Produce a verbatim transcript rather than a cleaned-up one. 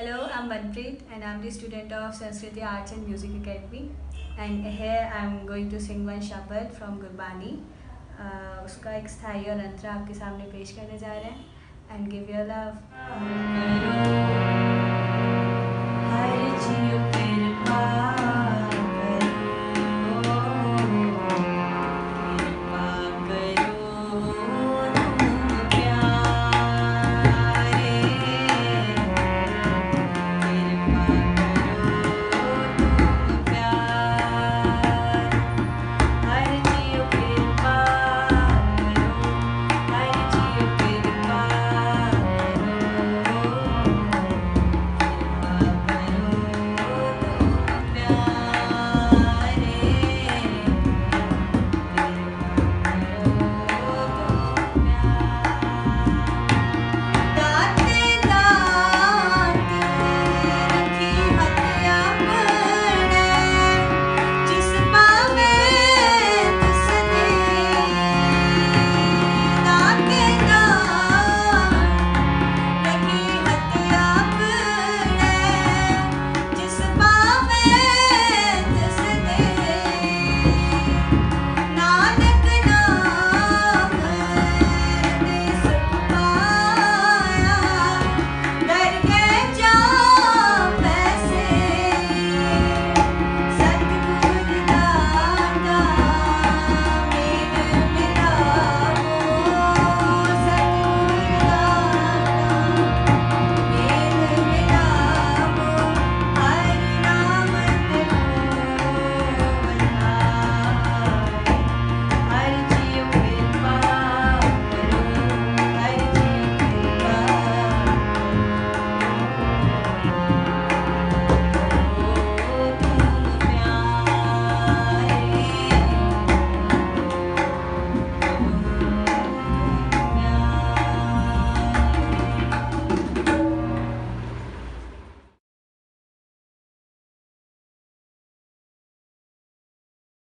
Hello, I'm Manpreet and I'm the student of Sanskriti Arts and Music Academy, and here I'm going to sing one Shabad from Gurbani. Uh, उसका एक स्थायी और अंतरा आपके सामने पेश करने जा रहे हैं and give your love.